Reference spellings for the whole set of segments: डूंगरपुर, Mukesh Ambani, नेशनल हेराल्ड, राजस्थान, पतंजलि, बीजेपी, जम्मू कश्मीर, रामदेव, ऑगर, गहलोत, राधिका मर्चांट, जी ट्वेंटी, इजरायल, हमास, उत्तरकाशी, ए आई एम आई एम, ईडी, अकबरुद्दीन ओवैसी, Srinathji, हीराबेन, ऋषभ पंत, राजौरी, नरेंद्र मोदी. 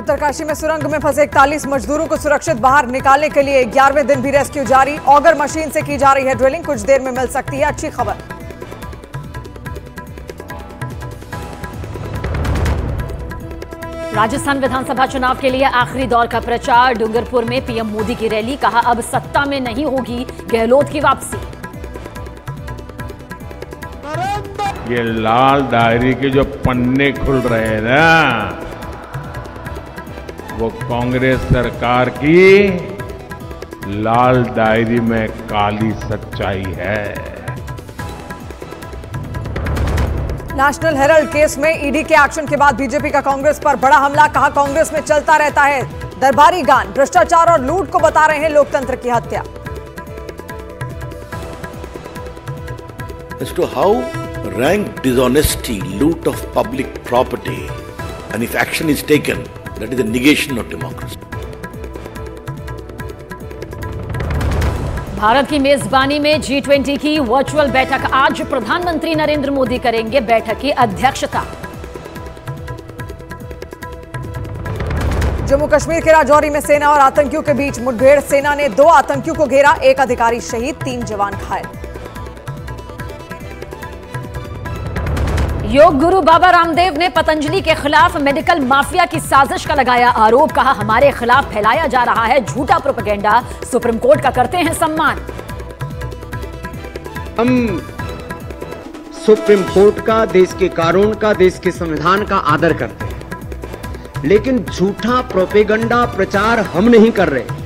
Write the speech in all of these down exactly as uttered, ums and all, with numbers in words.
उत्तरकाशी में सुरंग में फंसे इकतालीस मजदूरों को सुरक्षित बाहर निकालने के लिए ग्यारहवें दिन भी रेस्क्यू जारी। ऑगर मशीन से की जा रही है ड्रिलिंग, कुछ देर में मिल सकती है अच्छी खबर। राजस्थान विधानसभा चुनाव के लिए आखिरी दौर का प्रचार, डूंगरपुर में पीएम मोदी की रैली, कहा अब सत्ता में नहीं होगी गहलोत की वापसी। ये लाल डायरी के जो पन्ने खुल रहे हैं ना, वो कांग्रेस सरकार की लाल डायरी में काली सच्चाई है। नेशनल हेराल्ड केस में ईडी के एक्शन के बाद बीजेपी का कांग्रेस पर बड़ा हमला, कहा कांग्रेस में चलता रहता है दरबारी गान, भ्रष्टाचार और लूट को बता रहे हैं लोकतंत्र की हत्या। As to how rank dishonesty, loot of public property, and if action is taken, that is the negation of democracy. Bharat की मेजबानी में जी ट्वेंटी की वर्चुअल बैठक आज, प्रधानमंत्री नरेंद्र मोदी करेंगे बैठक की अध्यक्षता। जम्मू कश्मीर के राजौरी में सेना और आतंकियों के बीच मुठभेड़, सेना ने दो आतंकियों को घेरा, एक अधिकारी शहीद, तीन जवान घायल। योग गुरु बाबा रामदेव ने पतंजलि के खिलाफ मेडिकल माफिया की साजिश का लगाया आरोप, कहा हमारे खिलाफ फैलाया जा रहा है झूठा प्रोपेगेंडा, सुप्रीम कोर्ट का करते हैं सम्मान। हम सुप्रीम कोर्ट का, देश के कानून का, देश के संविधान का आदर करते हैं, लेकिन झूठा प्रोपेगेंडा प्रचार हम नहीं कर रहे।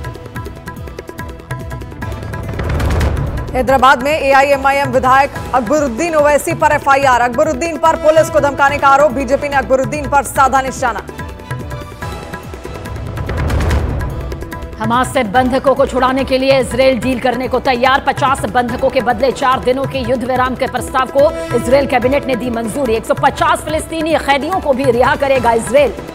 हैदराबाद में ए आई एम आई एम विधायक अकबरुद्दीन ओवैसी पर एफ आई आर, अकबरुद्दीन पर पुलिस को धमकाने का आरोप, बीजेपी ने अकबरुद्दीन पर साधा निशाना। हमास से बंधकों को छुड़ाने के लिए इजरायल डील करने को तैयार, पचास बंधकों के बदले चार दिनों के युद्ध विराम के प्रस्ताव को इजरायल कैबिनेट ने दी मंजूरी, एक सौ पचास फिलिस्तीनी कैदियों को भी रिहा करेगा इजरायल।